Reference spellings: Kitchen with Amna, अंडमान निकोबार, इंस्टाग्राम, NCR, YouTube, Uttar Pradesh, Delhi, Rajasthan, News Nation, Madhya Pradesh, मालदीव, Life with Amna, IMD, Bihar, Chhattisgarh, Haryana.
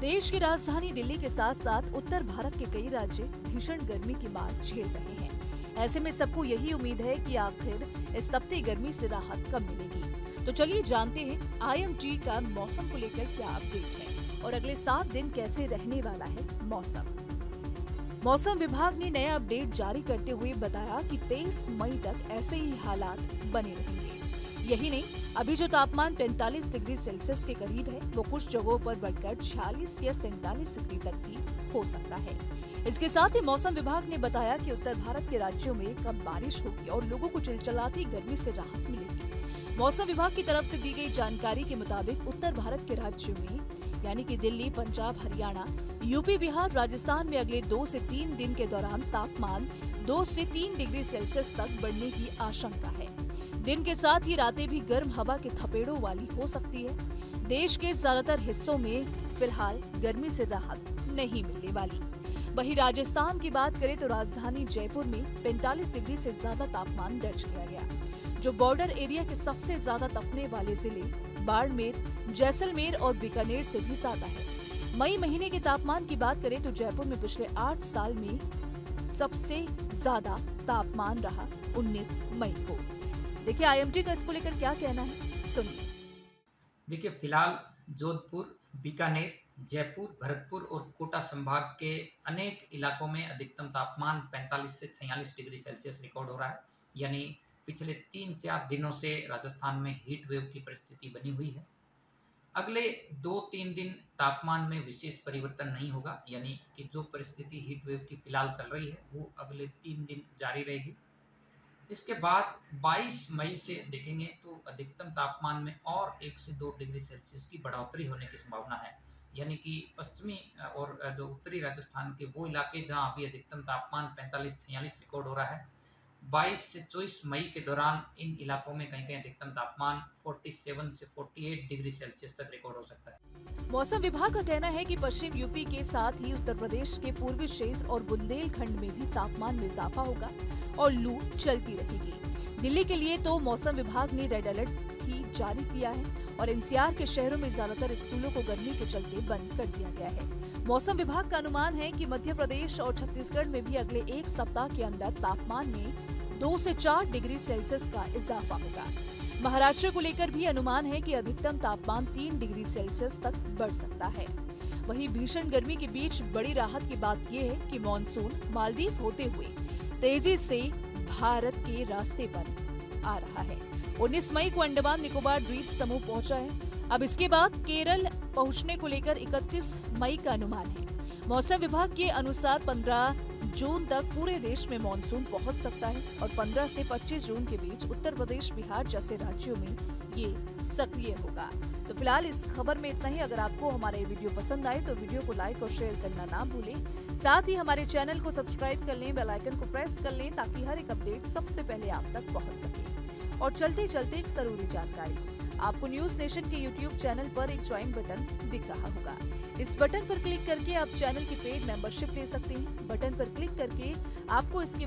देश की राजधानी दिल्ली के साथ साथ उत्तर भारत के कई राज्य भीषण गर्मी की मार झेल रहे हैं। ऐसे में सबको यही उम्मीद है कि आखिर इस तपती गर्मी से राहत कब मिलेगी। तो चलिए जानते हैं आईएमडी का मौसम को लेकर क्या अपडेट है और अगले 7 दिन कैसे रहने वाला है मौसम। मौसम विभाग ने नया अपडेट जारी करते हुए बताया कि 23 मई तक ऐसे ही हालात बने रहेंगे। यही नहीं, अभी जो तापमान 45 डिग्री सेल्सियस के करीब है वो कुछ जगहों पर बढ़कर 46 या 47 डिग्री तक भी हो सकता है। इसके साथ ही मौसम विभाग ने बताया कि उत्तर भारत के राज्यों में कम बारिश होगी और लोगों को चिलचिलाती गर्मी से राहत मिलेगी। मौसम विभाग की तरफ से दी गई जानकारी के मुताबिक उत्तर भारत के राज्यों में यानी कि दिल्ली, पंजाब, हरियाणा, यूपी, बिहार, राजस्थान में अगले 2 से 3 दिन के दौरान तापमान 2 से 3 डिग्री सेल्सियस तक बढ़ने की आशंका है। दिन के साथ ही रातें भी गर्म हवा के थपेड़ों वाली हो सकती है। देश के ज्यादातर हिस्सों में फिलहाल गर्मी से राहत नहीं मिलने वाली। वहीं राजस्थान की बात करें तो राजधानी जयपुर में 45 डिग्री से ज्यादा तापमान दर्ज किया गया, जो बॉर्डर एरिया के सबसे ज्यादा तपने वाले जिले बाड़मेर, जैसलमेर और बीकानेर से भी ज्यादा है। मई महीने के तापमान की बात करें तो जयपुर में पिछले 8 साल में सबसे ज्यादा तापमान रहा 19 मई को। देखिए आईएमडी का इसको लेकर क्या कहना है, सुनिए। देखिए फिलहाल जोधपुर, बीकानेर, जयपुर, भरतपुर और कोटा संभाग के अनेक इलाकों में अधिकतम तापमान 45 से 46 डिग्री सेल्सियस रिकॉर्ड हो रहा है। यानी पिछले 3-4 दिनों से राजस्थान में हीट वेव की परिस्थिति बनी हुई है। अगले 2-3 दिन तापमान में विशेष परिवर्तन नहीं होगा, यानी कि जो परिस्थिति हीट वेव की फिलहाल चल रही है वो अगले 3 दिन जारी रहेगी। इसके बाद 22 मई से देखेंगे तो अधिकतम तापमान में और 1 से 2 डिग्री सेल्सियस की बढ़ोतरी होने की संभावना है। यानी कि पश्चिमी और जो उत्तरी राजस्थान के वो इलाके जहाँ अभी अधिकतम तापमान 45-46 रिकॉर्ड हो रहा है, 22 से 24 मई के दौरान इन इलाकों में कहीं कहीं अधिकतम तापमान 47 से 48 डिग्री सेल्सियस तक रिकॉर्ड हो सकता है। मौसम विभाग का कहना है कि पश्चिम यूपी के साथ ही उत्तर प्रदेश के पूर्वी क्षेत्र और बुंदेलखंड में भी तापमान में इजाफा होगा और लू चलती रहेगी। दिल्ली के लिए तो मौसम विभाग ने रेड अलर्ट ही जारी किया है और एनसीआर के शहरों में ज्यादातर स्कूलों को गर्मी के चलते बंद कर दिया गया है। मौसम विभाग का अनुमान है कि मध्य प्रदेश और छत्तीसगढ़ में भी अगले 1 सप्ताह के अंदर तापमान में 2 से 4 डिग्री सेल्सियस का इजाफा होगा। महाराष्ट्र को लेकर भी अनुमान है कि अधिकतम तापमान 3 डिग्री सेल्सियस तक बढ़ सकता है। वहीं भीषण गर्मी के बीच बड़ी राहत की बात यह है कि मानसून मालदीव होते हुए तेजी से भारत के रास्ते पर आ रहा है। 19 मई को अंडमान निकोबार द्वीप समूह पहुंचा है। अब इसके बाद केरल पहुंचने को लेकर 31 मई का अनुमान है। मौसम विभाग के अनुसार 15 जून तक पूरे देश में मानसून पहुंच सकता है और 15 से 25 जून के बीच उत्तर प्रदेश, बिहार जैसे राज्यों में ये सक्रिय होगा। तो फिलहाल इस खबर में इतना ही। अगर आपको हमारा ये वीडियो पसंद आए तो वीडियो को लाइक और शेयर करना ना भूलें। साथ ही हमारे चैनल को सब्सक्राइब कर लें, बेल आइकन को प्रेस कर लें ताकि हर एक अपडेट सबसे पहले आप तक पहुंच सके। और चलते चलते एक जरूरी जानकारी, आपको न्यूज नेशन के YouTube चैनल पर एक ज्वाइन बटन दिख रहा होगा। इस बटन पर क्लिक करके आप चैनल की पेड मेंबरशिप ले सकते हैं। बटन पर क्लिक करके आपको इसके